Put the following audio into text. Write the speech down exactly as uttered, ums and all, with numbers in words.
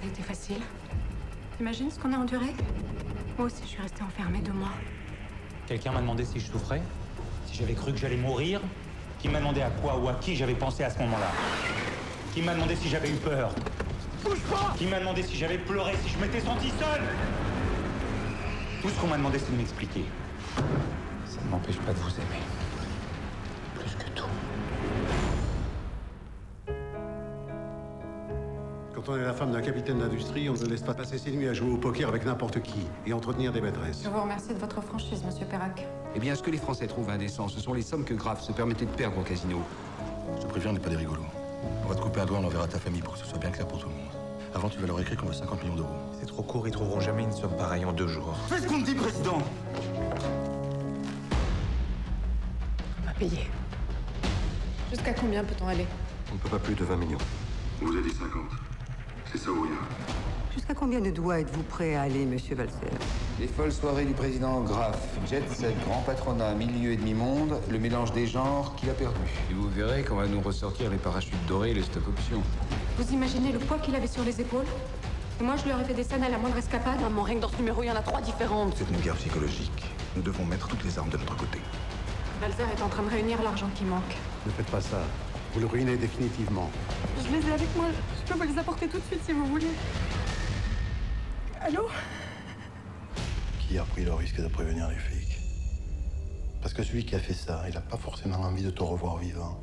Ça a été facile. T'imagines ce qu'on a enduré? Moi aussi, je suis restée enfermée deux mois. Quelqu'un m'a demandé si je souffrais, si j'avais cru que j'allais mourir. Qui m'a demandé à quoi ou à qui j'avais pensé à ce moment-là. Qui m'a demandé si j'avais eu peur. Bouge pas! Qui m'a demandé si j'avais pleuré, si je m'étais senti seul. Tout ce qu'on m'a demandé, c'est de m'expliquer. Ça ne m'empêche pas de vous aimer. Plus que tout. Quand on est la femme d'un capitaine d'industrie, on ne laisse pas passer ses nuits à jouer au poker avec n'importe qui et entretenir des maîtresses. Je vous remercie de votre franchise, monsieur Perak. Eh bien, ce que les Français trouvent indécent, ce sont les sommes que Graf se permettait de perdre au casino. Je préviens, on n'est pas des rigolos. On va te couper un doigt, on l'enverra à ta famille pour que ce soit bien clair pour tout le monde. Avant, tu vas leur écrire qu'on veut cinquante millions d'euros. C'est trop court, ils trouveront jamais une somme pareille en deux jours. Fais ce qu'on te dit, président. On va payer. Jusqu'à combien peut-on aller? On ne peut pas plus de vingt millions. On vous a dit cinquante. C'est ça ou rien. Jusqu'à combien de doigts êtes-vous prêt à aller, monsieur Valser? Les folles soirées du président Graf, jet set, grand patronat, milieu et demi-monde, le mélange des genres qu'il a perdu. Et vous verrez qu'on va nous ressortir les parachutes dorés et les stock options. Vous imaginez le poids qu'il avait sur les épaules? Et moi, je lui aurais fait des scènes à la moindre escapade. Maman, rien que dans ce numéro, il y en a trois différentes. C'est une guerre psychologique. Nous devons mettre toutes les armes de notre côté. Valser est en train de réunir l'argent qui manque. Ne faites pas ça. Vous le ruinez définitivement. Je les ai avec moi. Je peux vous les apporter tout de suite si vous voulez. Allô? Qui a pris le risque de prévenir les flics? Parce que celui qui a fait ça, il n'a pas forcément envie de te revoir vivant.